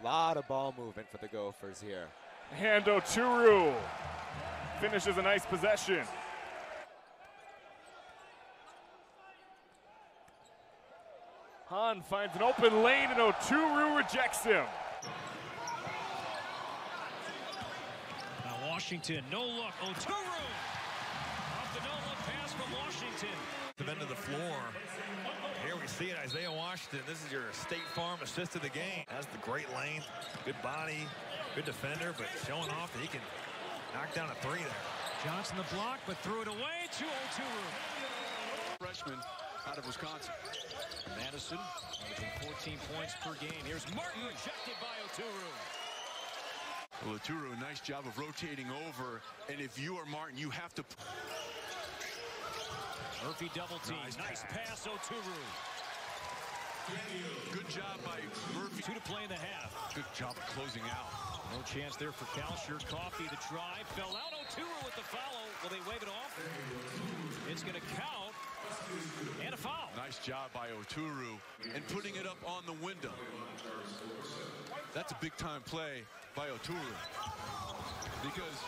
A lot of ball movement for the Gophers here. And Oturu finishes a nice possession. Hahn finds an open lane and Oturu rejects him. Now Washington, no look, Oturu! Off the no-look pass from Washington. The end of the floor. Here we see it, Isaiah Washington. This is your State Farm assist of the game. Has the great length, good body, good defender, but showing off that he can knock down a three there. Johnson the block, but threw it away to Oturu. Freshman out of Wisconsin. Madison, making 14 points per game. Here's Martin, rejected by Oturu. Well, Oturu, nice job of rotating over, and if you are Martin, you have to... Murphy double team, nice pass, Oturu. Good job by Murphy. 2 to play in the half. Good job of closing out. No chance there for Kalscher. Coffey, the drive, fell out. Oturu with the follow. Will they wave it off? It's going to count. And a foul. Nice job by Oturu and putting it up on the window. That's a big-time play by Oturu because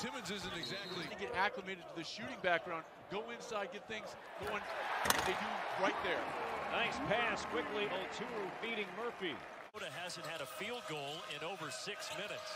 Timmons isn't exactly get acclimated to the shooting background. Go inside, get things going. They do right there. Nice pass quickly. Oturu beating Murphy. Minnesota hasn't had a field goal in over 6 minutes.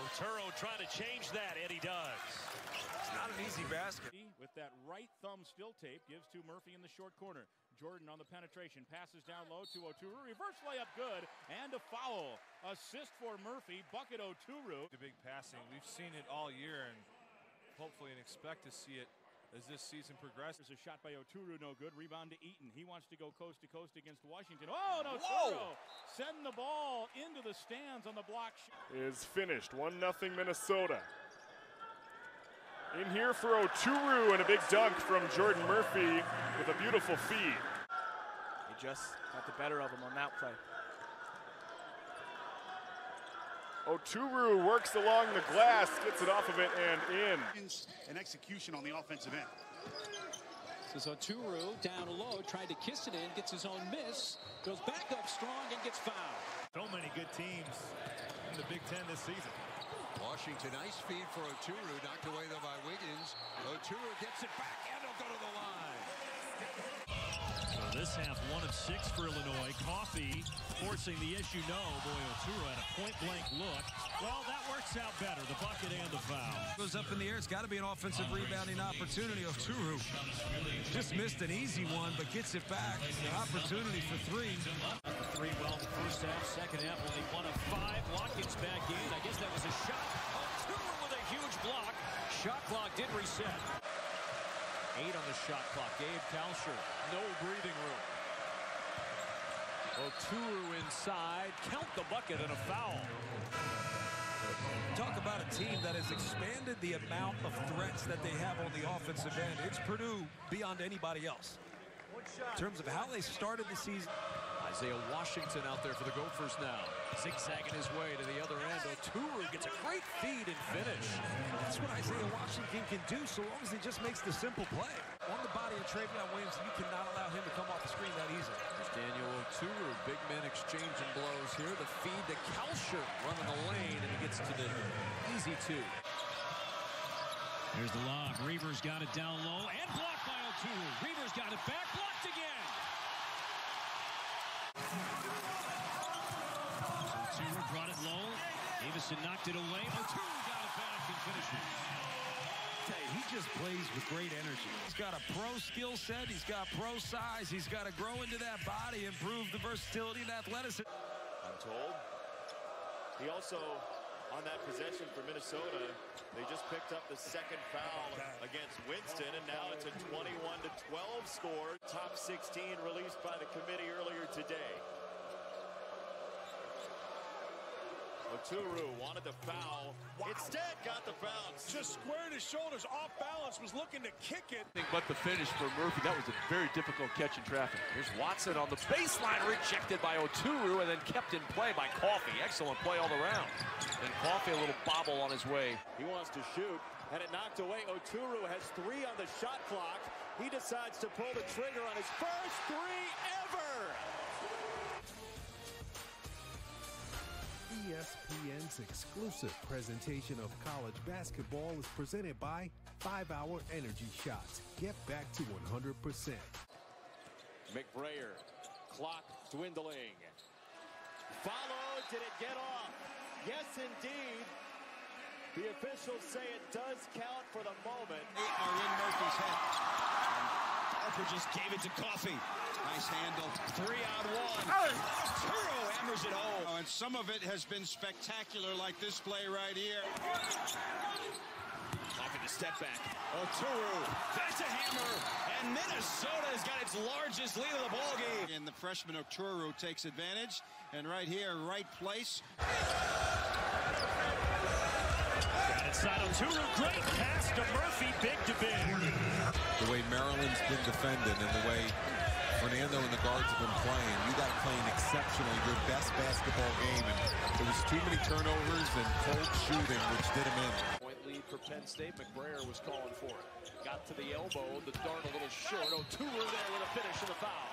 Oturu trying to change that, and he does. It's not an easy basket. With that right thumb still tape, gives to Murphy in the short corner. Jordan on the penetration, passes down low to Oturu. Reverse layup good, and a foul. Assist for Murphy, bucket Oturu. The big passing, we've seen it all year, and hopefully and expect to see it as this season progresses. There's a shot by Oturu, no good. Rebound to Eaton. He wants to go coast to coast against Washington. Oh, and Oturu sending the ball into the stands on the block. Is finished. 1-0 Minnesota. In here for Oturu and a big dunk from Jordan Murphy with a beautiful feed. He just got the better of him on that play. Oturu works along the glass, gets it off of it and in. An execution on the offensive end. This is Oturu down low, tried to kiss it in, gets his own miss, goes back up strong and gets fouled. So many good teams in the Big Ten this season. Washington, nice feed for Oturu, knocked away though by Wiggins. Oturu gets it back and he'll go to the line. So this half, 1 of 6 for Illinois. Coffey forcing the issue. No, boy, Oturu had a point-blank look. Well, that works out better, the bucket and the foul. Goes up in the air. It's got to be an offensive rebounding opportunity. Oturu just missed an easy one, but gets it back. An opportunity for three. Three well in the first half. Second half, only 1 of 5. Watkins back in. I guess that was a shot. Oturu with a huge block. Shot clock did reset. 8 on the shot clock. Gabe Kalscher, no breathing room. Oturu inside, count the bucket and a foul. Talk about a team that has expanded the amount of threats that they have on the offensive end. It's Purdue beyond anybody else in terms of how they started the season. Isaiah Washington out there for the Gophers now. Zigzagging his way to the other end. Oturu gets a great feed and finish. That's what Isaiah Washington can do so long as he just makes the simple play. On the body of Trayvon Williams, you cannot allow him to come off the screen that easily. There's Daniel Oturu, big man exchanging blows here. The feed to Kalscher running the lane, and he gets to the easy two. Here's the lob. Reavers got it down low and blocked by Oturu. Reavers got it back, blocked again. Oturu brought it low. Davidson knocked it away. Oturu got it back and finishes. He just plays with great energy. He's got a pro skill set. He's got pro size. He's got to grow into that body, improve the versatility and athleticism. I'm told. He also, on that possession for Minnesota, they just picked up the second foul against Winston, and now it's a 21-12 score. Top 16 released by the committee earlier today. Oturu wanted the foul. Wow. Instead got the bounce. Just squared his shoulders, off balance, was looking to kick it. But the finish for Murphy, that was a very difficult catch in traffic. Here's Watson on the baseline, rejected by Oturu, and then kept in play by Coffey. Excellent play all around. And Coffey a little bobble on his way. He wants to shoot, and it knocked away. Oturu has 3 on the shot clock. He decides to pull the trigger on his first three ever. ESPN's exclusive presentation of college basketball is presented by 5-Hour Energy Shots. Get back to 100%. McBrayer, clock dwindling. Followed, did it get off? Yes, indeed. The officials say it does count for the moment. They are in Murphy's hands. Harper just gave it to Coffey. Nice handle. 3-on-1. Oturu hammers it home. And some of it has been spectacular, like this play right here. Off in the step back. Oturu. That's a hammer. And Minnesota has got its largest lead of the ballgame. And the freshman Oturu takes advantage. And right here, right place. Got inside Oturu, great pass to Murphy, big to big. The way Maryland's been defending and the way Fernando and the guards have been playing, you got to play an exceptionally your best basketball game. And there was too many turnovers and cold shooting, which did him in. Point lead for Penn State. McBrayer was calling for it. Got to the elbow, the dart a little short. Oturu there with a finish and a foul.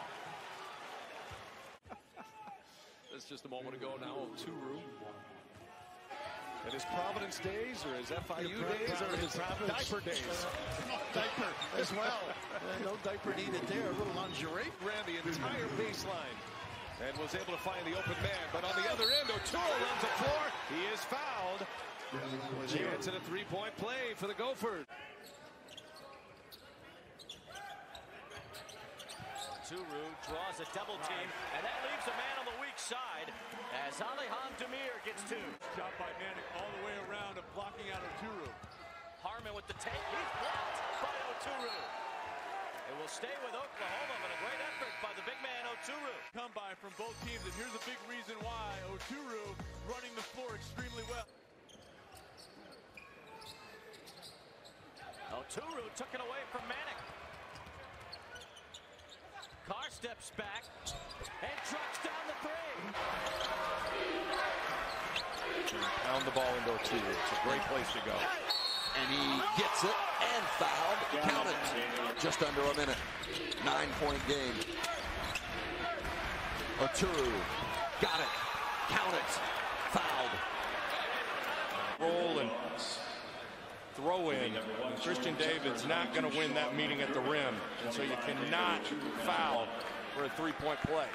That's just a moment ago now. Oturu. And his Providence days, or his FIU days, or his diaper days. Diaper as well. No diaper needed there. A little lingerie ran the entire baseline and was able to find the open man. But on the other end, Oturu runs the floor. He is fouled. Chance at a three-point play for the Gophers. Oturu draws a double team, and that leaves a man on the weak side as Alihan Demir gets two. Shot by Manik all the way around and blocking out Oturu. Harmon with the take. He's blocked by Oturu. It will stay with Oklahoma, but a great effort by the big man Oturu. Come by from both teams, and here's a big reason why. Oturu running the floor extremely well. Oturu took it away from Manik. Carr steps back and trucks down the three. Pound the ball into Oturu. It's a great place to go. And he gets it and fouled. Count it. Just under a minute. 9-point game. Oturu got it. Count it. Fouled. Roll and throw in. Christian David's not going to win that meeting at the rim, and so you cannot foul for a three-point play.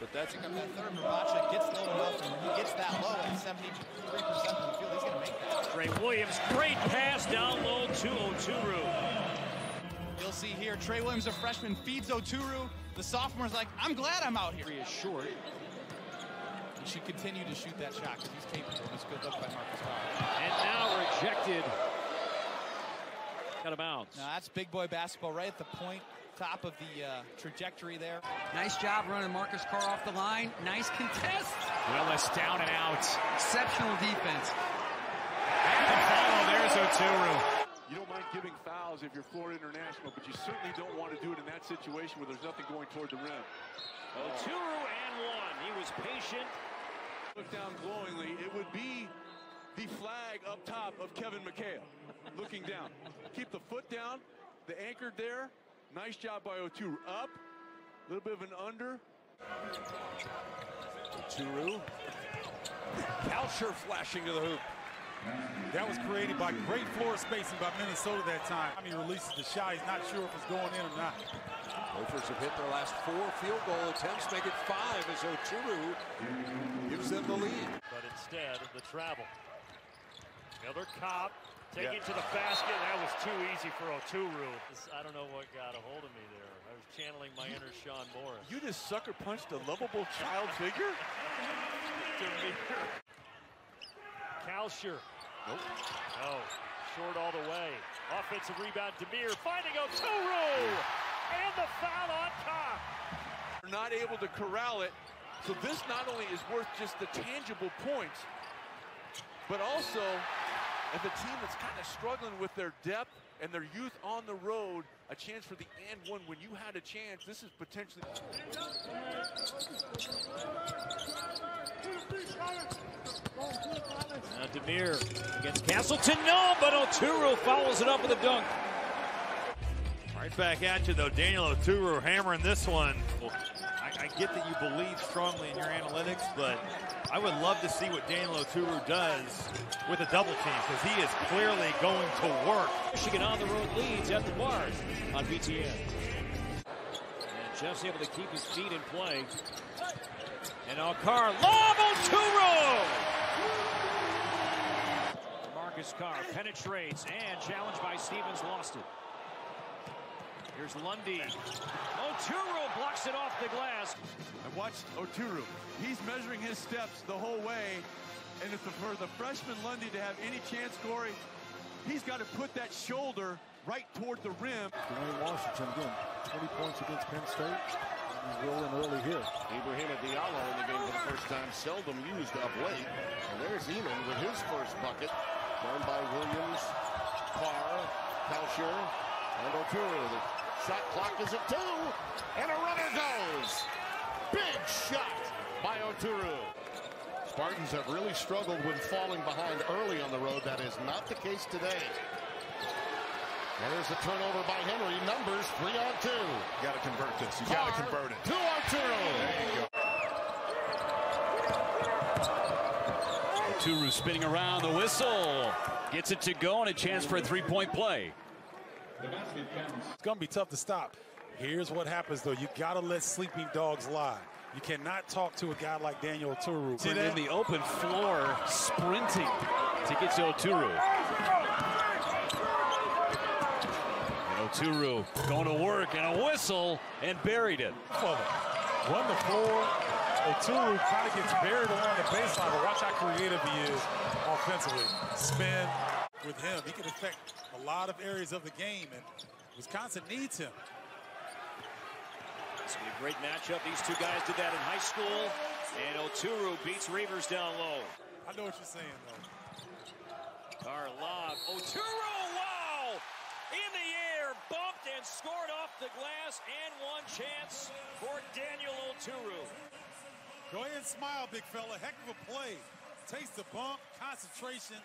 But that's that third. Muracha gets low enough, and he gets that low at 73% from the field. He's going to make that. Trey Williams, great pass down low to Oturu. You'll see here, Trey Williams, a freshman, feeds Oturu. The sophomore's like, I'm glad I'm out here. He is short. He should continue to shoot that shot because he's capable. It's good luck by Marcus Carr. And now rejected. Out of bounds. Now that's big boy basketball right at the point, top of the trajectory there. Nice job running Marcus Carr off the line. Nice contest. Willis down and out. Exceptional defense. And the follow, there's Oturu. You don't mind giving fouls if you're Florida International, but you certainly don't want to do it in that situation where there's nothing going toward the rim. Oturu and one. He was patient. Look down glowingly, it would be the flag up top of Kevin McHale looking down. Keep the foot down, the anchor there. Nice job by Oturu. Up, a little bit of an under. Oturu. Kalscher flashing to the hoop. That was created by great floor spacing by Minnesota that time. He releases the shot, he's not sure if it's going in or not. Gophers have hit their last 4 field goal attempts, make it 5 as Oturu gives them the lead. But instead, the travel. Another cop taking to the basket. That was too easy for Oturu. I don't know what got a hold of me there. I was channeling my inner Sean Morris. You just sucker punched a lovable child figure? Kalscher. Nope. No. Short all the way. Offensive rebound, Demir finding Oturu! And the foul on top. They're not able to corral it, so this not only is worth just the tangible points, but also as a team that's kind of struggling with their depth and their youth on the road, a chance for the and one when you had a chance. This is potentially... Now Demir against Castleton, no, but Oturu follows it up with a dunk. Right back at you, though. Daniel Oturu hammering this one. Well, I get that you believe strongly in your analytics, but I would love to see what Daniel Oturu does with a double team, because he is clearly going to work. Michigan on the road leads at the bars on BTN. And Jeff's able to keep his feet in play. And Alcar, lob Oturu! Marcus Carr penetrates and challenged by Stevens, lost it. Here's Lundy. Oturu blocks it off the glass. I watched Oturu. He's measuring his steps the whole way. And if for the freshman Lundy to have any chance, Corey, he's got to put that shoulder right toward the rim. Daniel Washington again, 20 points against Penn State. He's rolling early here. Ibrahim Diallo in the game for the first time, seldom used up late. And there's Eaton with his first bucket. Run by Williams, Carr, Kalscher, and Oturu. The shot clock is at 2, and a runner goes. Big shot by Oturu. Spartans have really struggled when falling behind early on the road. That is not the case today. There's a turnover by Henry. Numbers 3 on 2. You got to convert this. You got to convert it. To Oturu. There you go. Oturu spinning around, the whistle. Gets it to go and a chance for a three-point play. It's going to be tough to stop. Here's what happens, though. You got to let sleeping dogs lie. You cannot talk to a guy like Daniel Oturu. See that? In the open floor, sprinting to get to Oturu. And Oturu going to work and a whistle and buried it. Run the floor. Oturu kind of gets buried along the baseline, but watch how creative he is offensively. Spin with him. He can affect a lot of areas of the game, and Wisconsin needs him. It's going to be a great matchup. These two guys did that in high school, and Oturu beats Reavers down low. I know what you're saying, though. Our lob. Oturu, wow! In the air, bumped and scored off the glass, and one chance for Daniel Oturu. Go ahead and smile, big fella. Heck of a play. Takes the bump, concentration,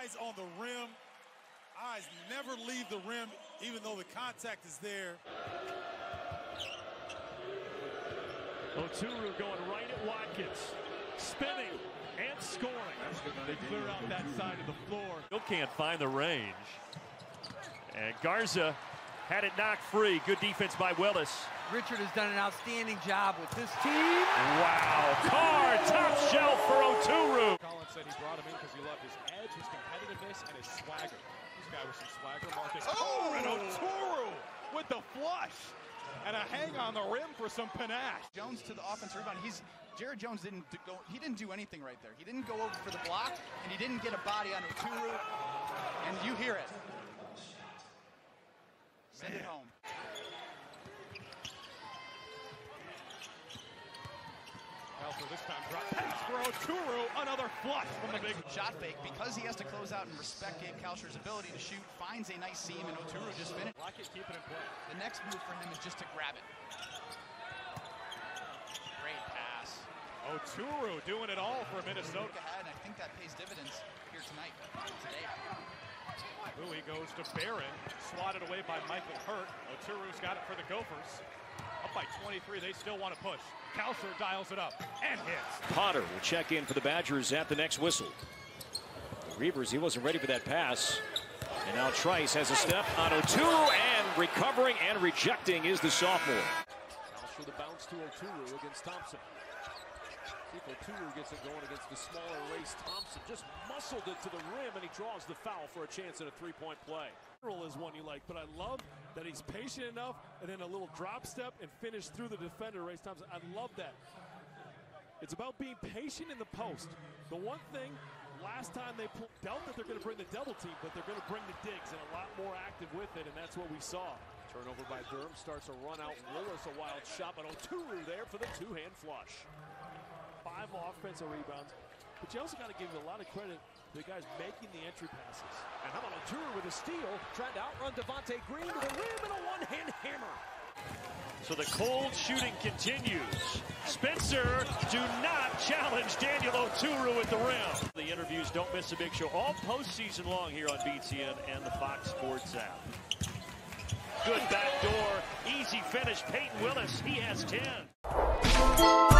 eyes on the rim. Eyes never leave the rim, even though the contact is there. Oturu going right at Watkins. Spinning and scoring. They clear out that side of the floor. Still can't find the range. And Garza had it knocked free. Good defense by Willis. Richard has done an outstanding job with this team. Wow, Carr, top shelf for Oturu. Collins said he brought him in because he loved his edge, his competitiveness, and his swagger. This guy with some swagger, Marcus. Oh, and Oturu with the flush and a hang on the rim for some panache. Jones to the offensive rebound. Jared Jones didn't do anything right there. He didn't go over for the block, and he didn't get a body on Oturu, and you hear it. Send it home. This time, drop pass for Oturu, another flush from the big shot fake. Because he has to close out and respect Gabe Kalscher's ability to shoot, finds a nice seam, and Oturu just finished. Lock it, keep it in play. The next move for him is just to grab it. Great pass. Oturu doing it all for Minnesota. Ahead, and I think that pays dividends here tonight. Today. Bowie goes to Barron, swatted away by Michael Hurt. Oturu's got it for the Gophers. Up by 23, they still want to push. Kalscher dials it up and hits. Potter will check in for the Badgers at the next whistle. Reavers, he wasn't ready for that pass. And now Trice has a step on Oturu, and recovering and rejecting is the sophomore. Kalscher the bounce to Oturu against Thompson. Oturu gets it going against the smaller race. Thompson just muscled it to the rim, and he draws the foul for a chance at a three-point play. Is one you like, but I love that he's patient enough, and then a little drop step and finish through the defender, Ray Thompson. I love that. It's about being patient in the post. The one thing, last time they dealt that they're going to bring the double team, but they're going to bring the digs and a lot more active with it, and that's what we saw. Turnover by Durham, starts a run out. Willis, a wild shot, but Oturu there for the two-hand flush. 5 offensive rebounds, but you also got to give a lot of credit to the guys making the entry passes. And how about Oturu with a steal, trying to outrun Devontae Green to the rim and a one-hand hammer. So the cold shooting continues. Spencer, do not challenge Daniel Oturu at the rim. The interviews, don't miss a big show all postseason long here on BTN and the Fox Sports app. good back door. Easy finish. Peyton Willis, he has 10.